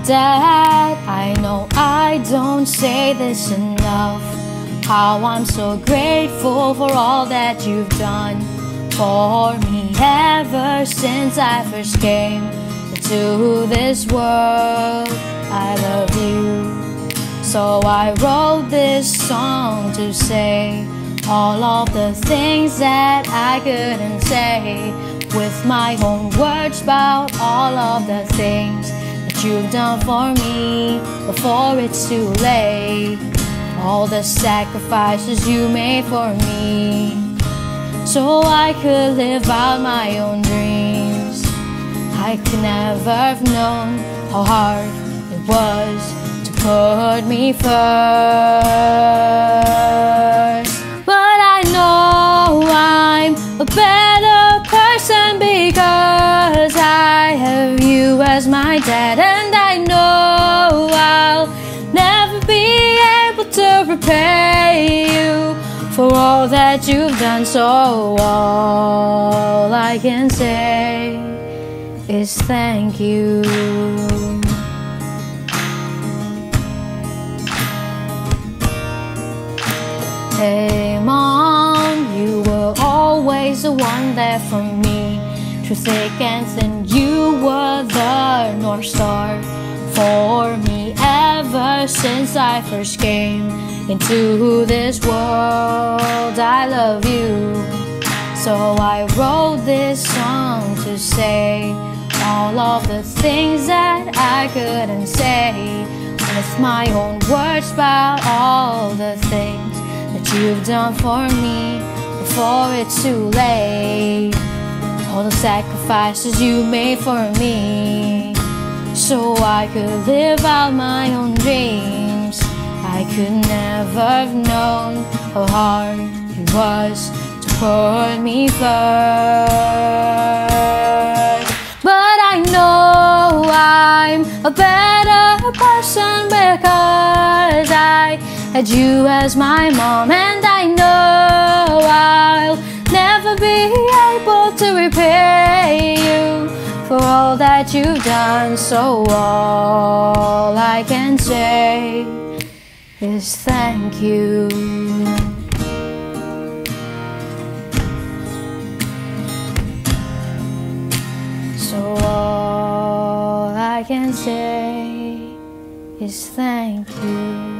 say that I know I don't say this enough. How I'm so grateful for all that you've done for me ever since I first came into this world. I love you. So I wrote this song to say all of the things that I couldn't say with my own words about all of the things that you've done for me before it's too late. All the sacrifices you made for me so I could live out my own dreams. I could never have known how hard it was to put me first. But I know I'm a better person because I have you as my dad, and I know I'll never be able to repay you for all that you've done. So all I can say is thank you. Hey Mom, you were always the one there for me through thick and thin. You were the North Star for me ever since I first came into this world. I love you. So I wrote this song to say all of the things that I couldn't say with my own words about all the things that you've done for me before it's too late. All the sacrifices you made for me so I could live out my own dreams. I could never have known how hard it was to put me first. But I know I'm a better person because I had you as my mom, and I know I'll never be able to repay you for all that you've done. So all I can say is thank you. So all I can say is thank you.